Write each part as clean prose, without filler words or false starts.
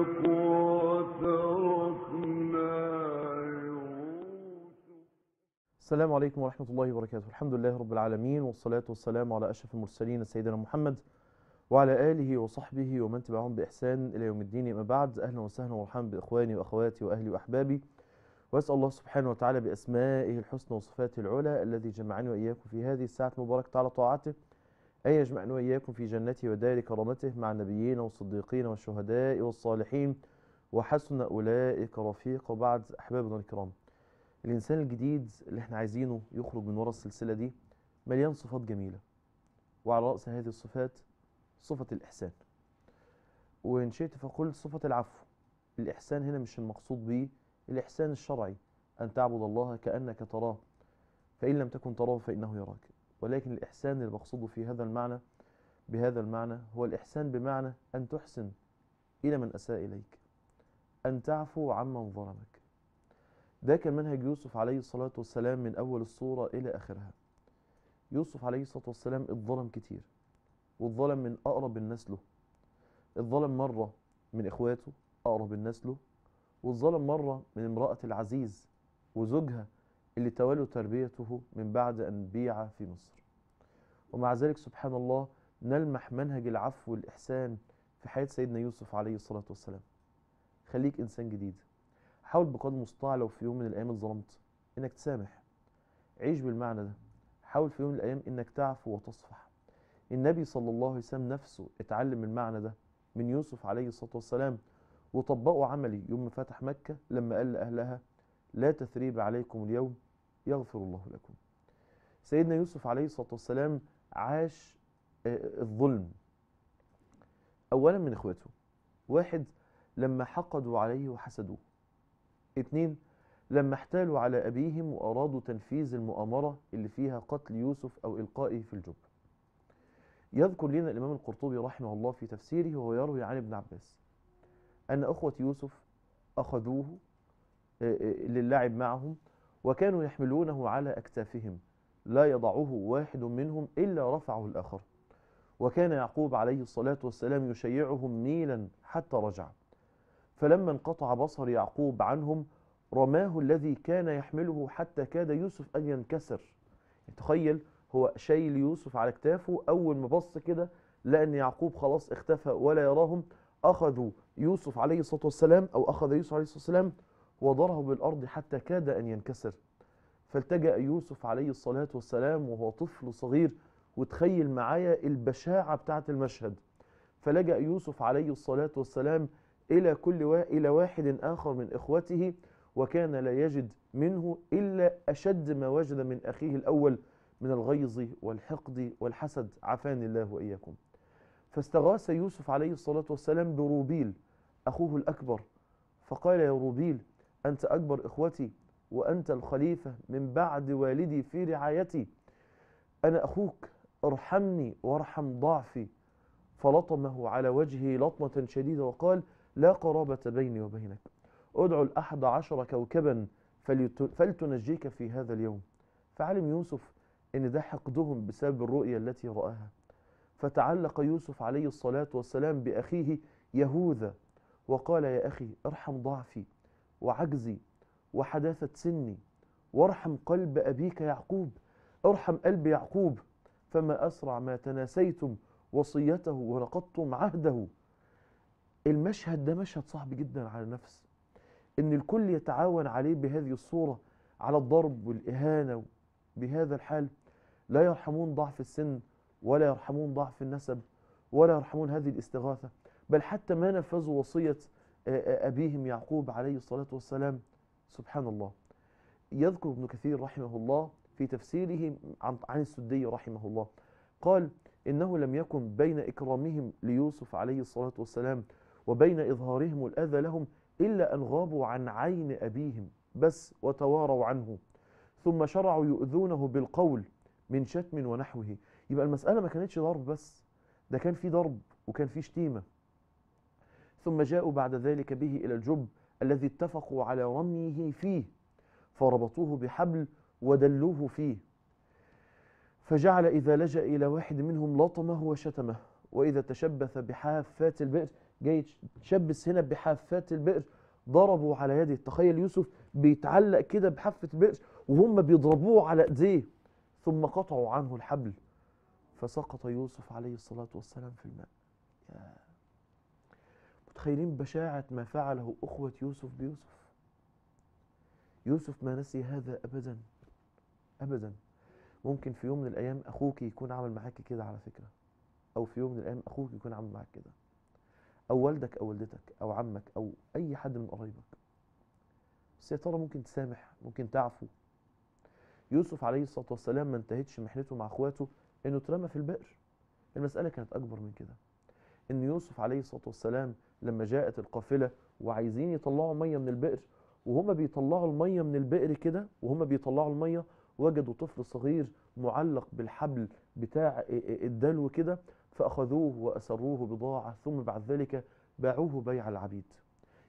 السلام عليكم ورحمة الله وبركاته. الحمد لله رب العالمين، والصلاة والسلام على أشرف المرسلين سيدنا محمد وعلى آله وصحبه ومن تبعهم بإحسان إلى يوم الدين. أما بعد، أهلا وسهلا ومرحبا بإخواني وأخواتي وأهلي وأحبابي، وأسأل الله سبحانه وتعالى بأسمائه الحسنى وصفاته العلى الذي جمعني وإياكم في هذه الساعة المباركة على طاعته، أن يجمعنا وإياكم في جنته ودار كرامته مع النبيين والصديقين والشهداء والصالحين وحسن أولئك رفيقا. بعد، أحبابنا الكرام، الإنسان الجديد اللي احنا عايزينه يخرج من ورا السلسلة دي مليان صفات جميلة، وعلى رأس هذه الصفات صفة الإحسان، وإن شئت فقلت صفة العفو. الإحسان هنا مش المقصود به الإحسان الشرعي، أن تعبد الله كأنك تراه فإن لم تكن تراه فإنه يراك، ولكن الإحسان اللي بقصده في هذا المعنى بهذا المعنى هو الإحسان بمعنى أن تحسن إلى من أساء إليك، أن تعفو عمن ظلمك. ده كان منهج يوسف عليه الصلاة والسلام من أول الصورة إلى آخرها. يوسف عليه الصلاة والسلام اتظلم كتير، والظلم من أقرب الناس له. اتظلم مرة من إخواته أقرب الناس له، واتظلم مرة من امرأة العزيز وزوجها اللي توالوا تربيته من بعد أن بيع في مصر. ومع ذلك سبحان الله نلمح منهج العفو والإحسان في حياة سيدنا يوسف عليه الصلاة والسلام. خليك إنسان جديد، حاول بقدر المستطاع لو في يوم من الأيام اتظلمت إنك تسامح. عيش بالمعنى ده، حاول في يوم من الأيام إنك تعفو وتصفح. النبي صلى الله عليه وسلم نفسه اتعلم المعنى ده من يوسف عليه الصلاة والسلام، وطبقه عملي يوم فتح مكة لما قال لأهلها لا تثريب عليكم اليوم يغفر الله لكم. سيدنا يوسف عليه الصلاة والسلام عاش الظلم أولا من إخواته، واحد لما حقدوا عليه وحسدوه، اتنين لما احتالوا على أبيهم وأرادوا تنفيذ المؤامرة اللي فيها قتل يوسف أو إلقائه في الجب. يذكر لنا الإمام القرطبي رحمه الله في تفسيره وهو يروي عن ابن عباس أن أخوة يوسف أخذوه للعب معهم، وكانوا يحملونه على أكتافهم لا يضعه واحد منهم إلا رفعه الآخر، وكان يعقوب عليه الصلاة والسلام يشيعهم نيلا حتى رجع، فلما انقطع بصر يعقوب عنهم رماه الذي كان يحمله حتى كاد يوسف أن ينكسر. تخيل، هو شايل يوسف على اكتافه، أول ما بص كده لأن يعقوب خلاص اختفى ولا يراهم، أخذوا يوسف عليه الصلاة والسلام أو أخذ يوسف عليه الصلاة والسلام وضربه بالأرض حتى كاد أن ينكسر، فالتجأ يوسف عليه الصلاة والسلام وهو طفل صغير. وتخيل معايا البشاعة بتاعة المشهد، فلجأ يوسف عليه الصلاة والسلام إلى إلى واحد آخر من إخوته، وكان لا يجد منه إلا أشد ما وجد من أخيه الأول من الغيظ والحقد والحسد، عافاني الله وإياكم. فاستغاث يوسف عليه الصلاة والسلام بروبيل أخوه الأكبر، فقال يا روبيل أنت أكبر إخوتي وأنت الخليفة من بعد والدي في رعايتي، أنا أخوك ارحمني وارحم ضعفي. فلطمه على وجهه لطمة شديدة وقال لا قرابة بيني وبينك، أدعو الأحد عشر كوكبا فلتنجيك في هذا اليوم. فعلم يوسف أن ده حقدهم بسبب الرؤية التي رآها، فتعلق يوسف عليه الصلاة والسلام بأخيه يهوذا وقال يا أخي ارحم ضعفي وعجزي وحداثة سني، وارحم قلب أبيك يعقوب، ارحم قلب يعقوب، فما أسرع ما تناسيتم وصيته ونقضتم عهده. المشهد ده مشهد صعب جدا على النفس، إن الكل يتعاون عليه بهذه الصورة، على الضرب والإهانة، بهذا الحال لا يرحمون ضعف السن ولا يرحمون ضعف النسب ولا يرحمون هذه الاستغاثة، بل حتى ما نفذوا وصية أبيهم يعقوب عليه الصلاة والسلام. سبحان الله. يذكر ابن كثير رحمه الله في تفسيره عن السدي رحمه الله قال إنه لم يكن بين إكرامهم ليوسف عليه الصلاة والسلام وبين إظهارهم الأذى لهم إلا أن غابوا عن عين أبيهم بس وتواروا عنه، ثم شرعوا يؤذونه بالقول من شتم ونحوه. يبقى المسألة ما كانتش ضرب بس، ده كان في ضرب وكان في شتيمة. ثم جاءوا بعد ذلك به إلى الجب الذي اتفقوا على رميه فيه، فربطوه بحبل ودلوه فيه، فجعل إذا لجأ إلى واحد منهم لطمه وشتمه، وإذا تشبث بحافات البئر جاي تشبس هنا بحافات البئر، ضربوا على يده. تخيل يوسف بيتعلق كده بحافة البئر وهم بيضربوه على ايديه، ثم قطعوا عنه الحبل فسقط يوسف عليه الصلاة والسلام في الماء. متخيلين بشاعة ما فعله أخوة يوسف بيوسف؟ يوسف ما نسي هذا أبدا أبدا. ممكن في يوم من الأيام أخوك يكون عمل معاك كده على فكرة، أو في يوم من الأيام أخوك يكون عمل معاك كده، أو والدك أو والدتك أو عمك أو أي حد من قرايبك. بس يا ترى ممكن تسامح؟ ممكن تعفو؟ يوسف عليه الصلاة والسلام ما انتهتش محنته مع أخواته إنه اترمى في البئر، المسألة كانت أكبر من كده. إن يوسف عليه الصلاة والسلام لما جاءت القافلة وعايزين يطلعوا مية من البئر، وهم بيطلعوا المية من البئر كده، وهم بيطلعوا المية وجدوا طفل صغير معلق بالحبل بتاع الدلو كده، فأخذوه وأسروه بضاعة، ثم بعد ذلك باعوه بيع العبيد.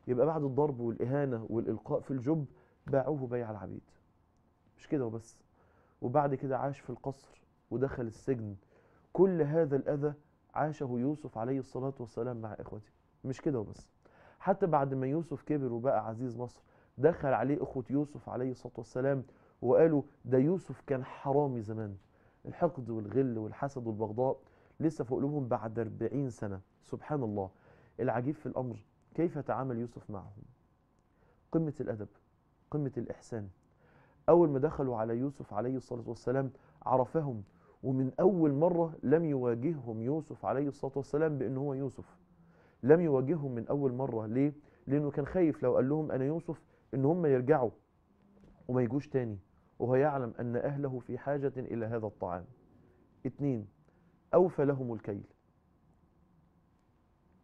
يبقى بعد الضرب والإهانة والإلقاء في الجب باعوه بيع العبيد. مش كده وبس، وبعد كده عاش في القصر ودخل السجن. كل هذا الأذى عاشه يوسف عليه الصلاة والسلام مع إخوته. مش كده وبس، حتى بعد ما يوسف كبر وبقى عزيز مصر، دخل عليه إخوة يوسف عليه الصلاة والسلام وقالوا ده يوسف كان حرامي زمان. الحقد والغل والحسد والبغضاء لسه في قلوبهم بعد 40 سنة. سبحان الله. العجيب في الأمر كيف تعامل يوسف معهم. قمة الأدب، قمة الإحسان. أول ما دخلوا على يوسف عليه الصلاة والسلام عرفهم، ومن أول مرة لم يواجههم يوسف عليه الصلاة والسلام بأنه هو يوسف. لم يواجههم من أول مرة. ليه؟ لأنه كان خايف لو قال لهم أنا يوسف إن هم يرجعوا وما يجوش تاني، وهو يعلم أن أهله في حاجة إلى هذا الطعام. 2، أوفى لهم الكيل.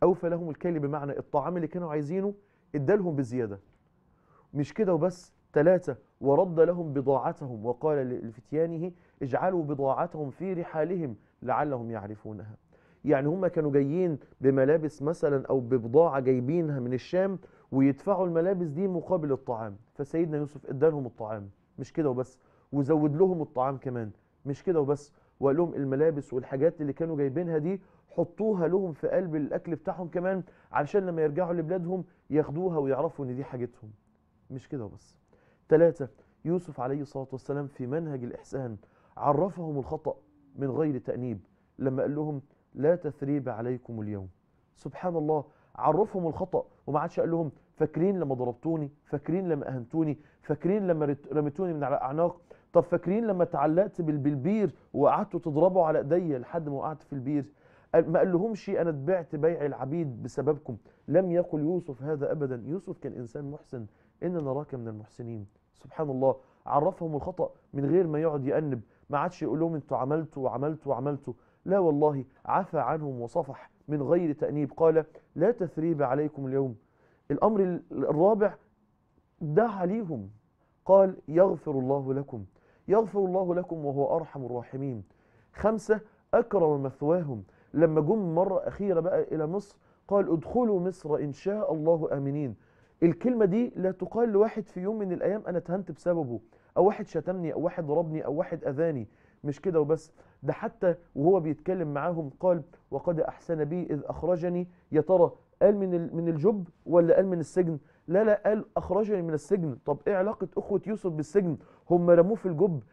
أوفى لهم الكيل بمعنى الطعام اللي كانوا عايزينه ادالهم بزيادة. مش كده وبس. 3، ورد لهم بضاعتهم وقال لفتيانه اجعلوا بضاعتهم في رحالهم لعلهم يعرفونها. يعني هم كانوا جايين بملابس مثلا أو ببضاعة جايبينها من الشام ويدفعوا الملابس دي مقابل الطعام، فسيدنا يوسف ادالهم الطعام. مش كده وبس، وزود لهم الطعام كمان. مش كده وبس، وقال لهم الملابس والحاجات اللي كانوا جايبينها دي حطوها لهم في قلب الأكل بتاعهم كمان، علشان لما يرجعوا لبلادهم ياخدوها ويعرفوا إن دي حاجتهم. مش كده وبس. 3، يوسف عليه الصلاة والسلام في منهج الإحسان عرفهم الخطأ من غير تأنيب لما قال لهم لا تثريب عليكم اليوم. سبحان الله، عرفهم الخطأ وما عادش قال لهم فاكرين لما ضربتوني، فاكرين لما أهنتوني، فاكرين لما رميتوني من على أعناق، طب فاكرين لما اتعلقت بالبير وقعدتوا تضربوا على ايديا لحد ما وقعت في البير. ما قال لهمش انا اتبعت بيع العبيد بسببكم. لم يقل يوسف هذا ابدا. يوسف كان انسان محسن، ان نراك من المحسنين. سبحان الله، عرفهم الخطأ من غير ما يقعد يأنب، ما عادش يقول لهم انتوا عملتوا وعملتوا وعملتوا. لا والله، عفى عنهم وصفح من غير تأنيب. قال لا تثريب عليكم اليوم. الامر الرابع دعا ليهم، قال يغفر الله لكم. يغفر الله لكم وهو أرحم الراحمين. 5، أكرم مثواهم. لما جم مرة أخيرة بقى إلى مصر قال ادخلوا مصر إن شاء الله آمنين. الكلمة دي لا تقال لواحد في يوم من الأيام أنا اتهنت بسببه، أو واحد شتمني، أو واحد ضربني، أو واحد أذاني. مش كده وبس، ده حتى وهو بيتكلم معاهم قال وقد أحسن بي إذ أخرجني. يا ترى قال من الجب ولا قال من السجن؟ لا لا، قال أخرجني من السجن. طب إيه علاقة أخوة يوسف بالسجن؟ هم رموه في الجب.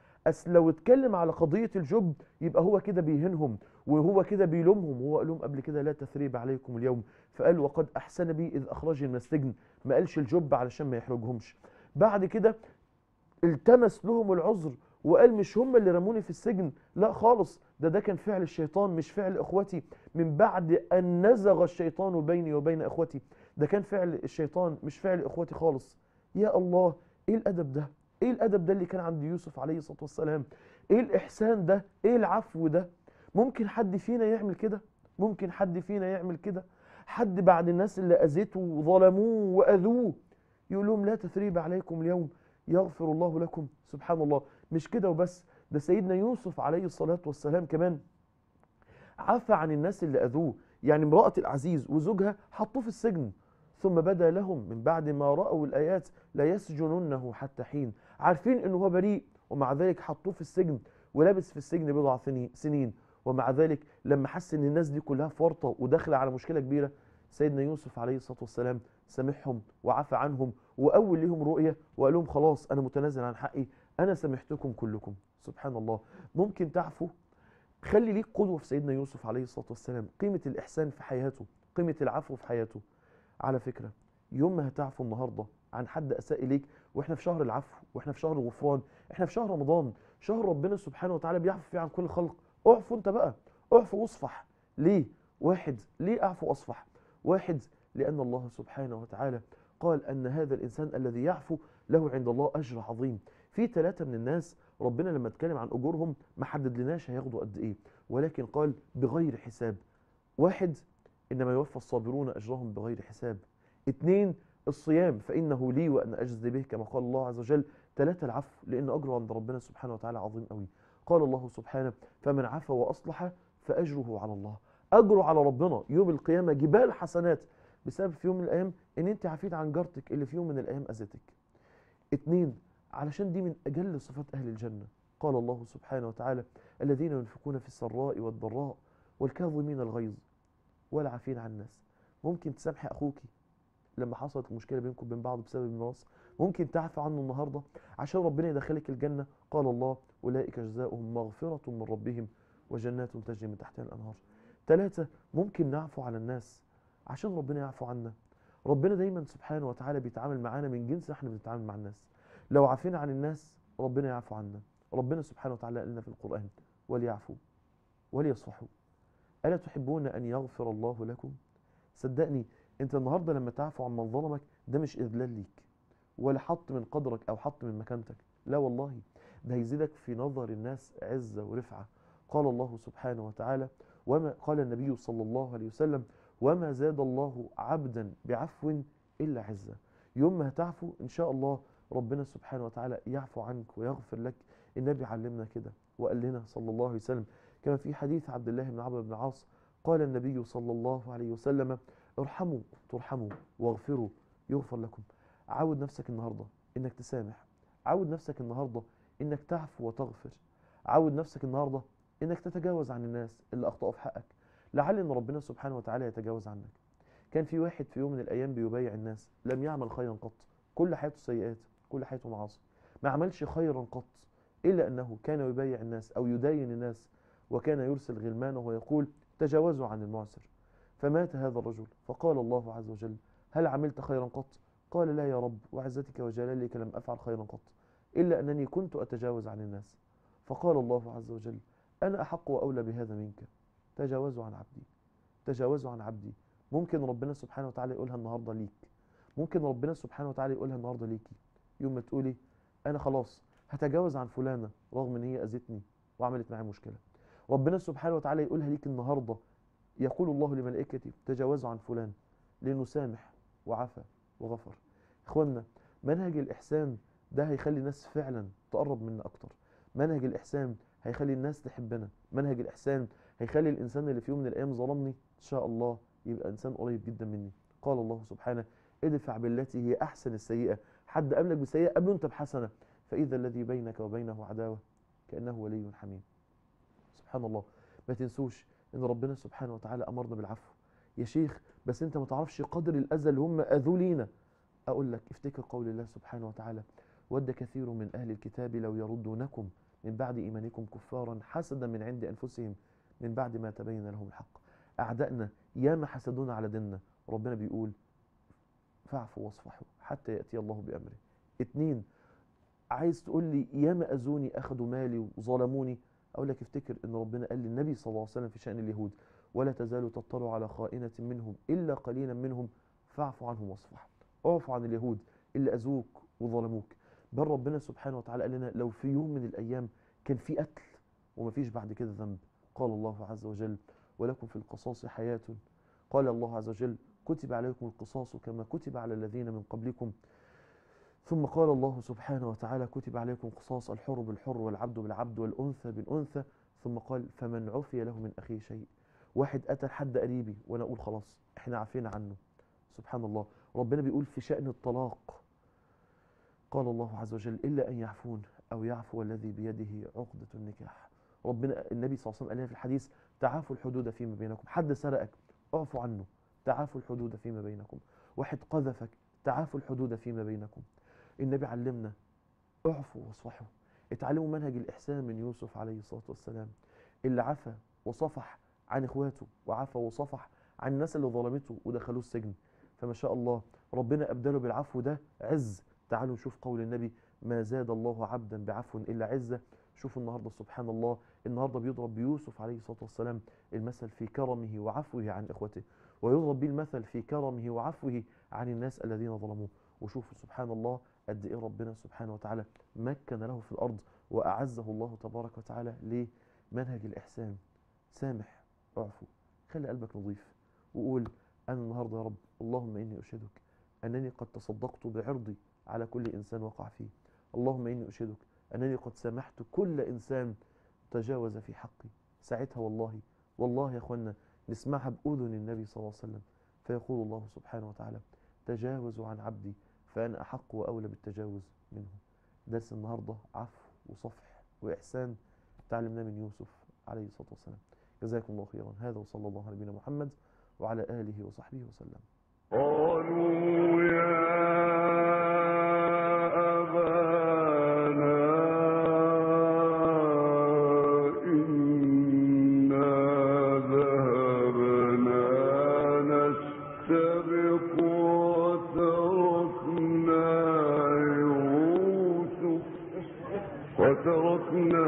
لو اتكلم على قضية الجب يبقى هو كده بيهنهم وهو كده بيلومهم. هو قال لهم قبل كده لا تثريب عليكم اليوم، فقال وقد أحسن بي إذ أخرجني من السجن، ما قالش الجب علشان ما يحرجهمش. بعد كده التمس لهم العذر وقال مش هم اللي رموني في السجن، لا خالص، ده كان فعل الشيطان مش فعل إخوتي. من بعد أن نزغ الشيطان بيني وبين إخوتي، ده كان فعل الشيطان مش فعل إخوتي خالص. يا الله، إيه الأدب ده؟ إيه الأدب ده اللي كان عند يوسف عليه الصلاة والسلام؟ إيه الإحسان ده؟ إيه العفو ده؟ ممكن حد فينا يعمل كده؟ ممكن حد فينا يعمل كده؟ حد بعد الناس اللي أذيته وظلموه وأذوه يقول لهم لا تثريب عليكم اليوم، يغفر الله لكم. سبحان الله. مش كده وبس، ده سيدنا يوسف عليه الصلاة والسلام كمان عفى عن الناس اللي أذوه. يعني امرأة العزيز وزوجها حطوه في السجن، ثم بدا لهم من بعد ما رأوا الآيات لا يسجننه حتى حين. عارفين أنه هو بريء، ومع ذلك حطوه في السجن ولبس في السجن بضع سنين. ومع ذلك لما حس أن الناس دي كلها فرطة وداخلة على مشكلة كبيرة، سيدنا يوسف عليه الصلاة والسلام سامحهم وعفى عنهم وأول لهم رؤية وقال لهم خلاص أنا متنازل عن حقي، أنا سامحتكم كلكم. سبحان الله. ممكن تعفو، خلي ليك قدوة في سيدنا يوسف عليه الصلاة والسلام، قيمة الإحسان في حياته، قيمة العفو في حياته. على فكرة يوم ما هتعفو النهاردة عن حد أساء إليك، وإحنا في شهر العفو، وإحنا في شهر الغفران، إحنا في شهر رمضان، شهر ربنا سبحانه وتعالى بيعفو فيه عن كل خلق. اعفو أنت بقى، اعفو واصفح. ليه؟ واحد، ليه أعفو واصفح؟ واحد، لأن الله سبحانه وتعالى قال أن هذا الإنسان الذي يعفو له عند الله أجر عظيم. في 3 من الناس ربنا لما اتكلم عن أجورهم ما حددلناش هياخدوا قد إيه، ولكن قال بغير حساب. 1، إنما يوفى الصابرون أجرهم بغير حساب. 2، الصيام، فإنه لي وأنا أجزي به كما قال الله عز وجل. 3، العفو، لأن أجره عند ربنا سبحانه وتعالى عظيم قوي. قال الله سبحانه: فمن عفا وأصلح فأجره على الله. أجره على ربنا يوم القيامة جبال حسنات، بسبب في يوم من الأيام إن أنت عفيت عن جارتك اللي في يوم من الأيام أذتك. 2، علشان دي من أجل صفات أهل الجنة. قال الله سبحانه وتعالى: الذين ينفقون في السراء والضراء والكاظمين الغيظ والعافين عن الناس. ممكن تسامحي أخوك لما حصلت المشكلة بينكم وبين بعض بسبب الميراث، ممكن تعفى عنه النهاردة عشان ربنا يدخلك الجنة. قال الله: أولئك جزاؤهم مغفرة من ربهم وجنات تجري من تحتها الأنهار. 3، ممكن نعفو على الناس عشان ربنا يعفو عنا. ربنا دايما سبحانه وتعالى بيتعامل معانا من جنس احنا بنتعامل مع الناس. لو عافينا عن الناس ربنا يعفو عنا. ربنا سبحانه وتعالى قال لنا في القرآن: وليعفوا وليصفحوا ألا تحبون أن يغفر الله لكم. صدقني انت النهارده لما تعفو عن من ظلمك ده مش إذلال ليك ولا حط من قدرك أو حط من مكانتك، لا والله، ده هيزيدك في نظر الناس عزة ورفعة. قال الله سبحانه وتعالى: وما قال النبي صلى الله عليه وسلم: وما زاد الله عبدا بعفو إلا عزة. يوم ما هتعفو إن شاء الله ربنا سبحانه وتعالى يعفو عنك ويغفر لك. النبي علمنا كده وقال لنا صلى الله عليه وسلم، كما في حديث عبد الله بن عمرو بن العاص، قال النبي صلى الله عليه وسلم: ارحموا ترحموا واغفروا يغفر لكم. عود نفسك النهارده إنك تسامح، عود نفسك النهارده إنك تعفو وتغفر، عود نفسك النهارده إنك تتجاوز عن الناس اللي أخطأوا في حقك، لعل إن ربنا سبحانه وتعالى يتجاوز عنك. كان في واحد في يوم من الأيام بيبايع الناس، لم يعمل خيرا قط، كل حياته سيئات، كل حياته معاصي، ما عملش خيرا قط، إلا أنه كان يبايع الناس أو يداين الناس، وكان يرسل غلمانه ويقول: تجاوزوا عن المعسر. فمات هذا الرجل، فقال الله عز وجل: هل عملت خيرا قط؟ قال: لا يا رب، وعزتك وجلالك لم أفعل خيرا قط، إلا أنني كنت أتجاوز عن الناس. فقال الله عز وجل: أنا أحق وأولى بهذا منك، تجاوزوا عن عبدي، تجاوزوا عن عبدي. ممكن ربنا سبحانه وتعالى يقولها النهارده ليك، ممكن ربنا سبحانه وتعالى يقولها النهارده ليكي. يوم ما تقولي أنا خلاص هتجاوز عن فلانة رغم إن هي أذتني وعملت معايا مشكلة، ربنا سبحانه وتعالى يقولها ليك النهارده. يقول الله لملائكته: تجاوزوا عن فلان، لأنه سامح وعفى وغفر. إخواننا، منهج الإحسان ده هيخلي الناس فعلا تقرب منا أكتر. منهج الإحسان هيخلي الناس تحبنا. منهج الإحسان هيخلي الإنسان اللي في يوم من الأيام ظلمني إن شاء الله يبقى إنسان قريب جدا مني. قال الله سبحانه: ادفع بالتي هي أحسن السيئة. حد قابلك بسيئة قابله أنت بحسنة، فإذا الذي بينك وبينه عداوة كأنه ولي حميم. سبحان الله. ما تنسوش إن ربنا سبحانه وتعالى أمرنا بالعفو. يا شيخ بس أنت ما تعرفش قدر الأذى اللي هم أذوا لينا. أقول لك افتكر قول الله سبحانه وتعالى: ود كثير من أهل الكتاب لو يردونكم من بعد إيمانكم كفارا حسدا من عند أنفسهم من بعد ما تبين لهم الحق. أعدائنا ياما حسدونا على ديننا، ربنا بيقول فاعفوا واصفحوا حتى يأتي الله بأمره. 2، عايز تقول لي ياما أذوني، أخذوا مالي وظلموني، أقول لك افتكر إن ربنا قال للنبي صلى الله عليه وسلم في شأن اليهود: ولا تزال تطلع على خائنة منهم إلا قليلا منهم فاعفو عنهم واصفح. اعفو عن اليهود اللي أذوك وظلموك. بل ربنا سبحانه وتعالى قال لنا: لو في يوم من الأيام كان في قتل ومفيش بعد كده ذنب. قال الله عز وجل: ولكم في القصاص حياة. قال الله عز وجل: كتب عليكم القصاص كما كتب على الذين من قبلكم. ثم قال الله سبحانه وتعالى: كتب عليكم قصاص، الحر بالحر والعبد بالعبد والأنثى بالأنثى. ثم قال: فمن عفي له من أخيه شيء. واحد قتل حد قريبي وأنا أقول خلاص إحنا عفينا عنه. سبحان الله. ربنا بيقول في شأن الطلاق: قال الله عز وجل: إلا أن يعفون أو يعفو الذي بيده عقدة النكاح. ربنا النبي صلى الله عليه وسلم قال لنا في الحديث: تعافوا الحدود فيما بينكم. حد سرقك اعفو عنه، تعافوا الحدود فيما بينكم. واحد قذفك، تعافوا الحدود فيما بينكم. النبي علمنا اعفوا واصفحوا، اتعلموا منهج الإحسان من يوسف عليه الصلاة والسلام، اللي عفى وصفح عن إخواته وعفى وصفح عن الناس اللي ظلمته ودخلوه السجن، فما شاء الله ربنا أبدله بالعفو ده عز. تعالوا نشوف قول النبي: ما زاد الله عبدا بعفو إلا عزة. شوفوا النهاردة سبحان الله، النهاردة بيضرب بيوسف عليه الصلاة والسلام المثل في كرمه وعفوه عن إخوته، ويضرب به المثل في كرمه وعفوه عن الناس الذين ظلموه. وشوفوا سبحان الله قد إيه ربنا سبحانه وتعالى مكن له في الأرض وأعزه الله تبارك وتعالى لمنهج الإحسان. سامح، اعفو، خلي قلبك نظيف، وقول: أنا النهاردة يا رب اللهم إني أشهدك أنني قد تصدقت بعرضي على كل إنسان وقع فيه، اللهم إني أشهدك أنني قد سامحت كل إنسان تجاوز في حقي. ساعتها والله يا أخوانا نسمعها بأذن النبي صلى الله عليه وسلم، فيقول الله سبحانه وتعالى: تجاوزوا عن عبدي فأنا أحق وأولى بالتجاوز منه. درس النهاردة عفو وصفح وإحسان تعلمناه من يوسف عليه الصلاة والسلام. جزاكم الله خيرا. هذا وصلى الله على نبينا محمد وعلى آله وصحبه وسلم. قالوا No.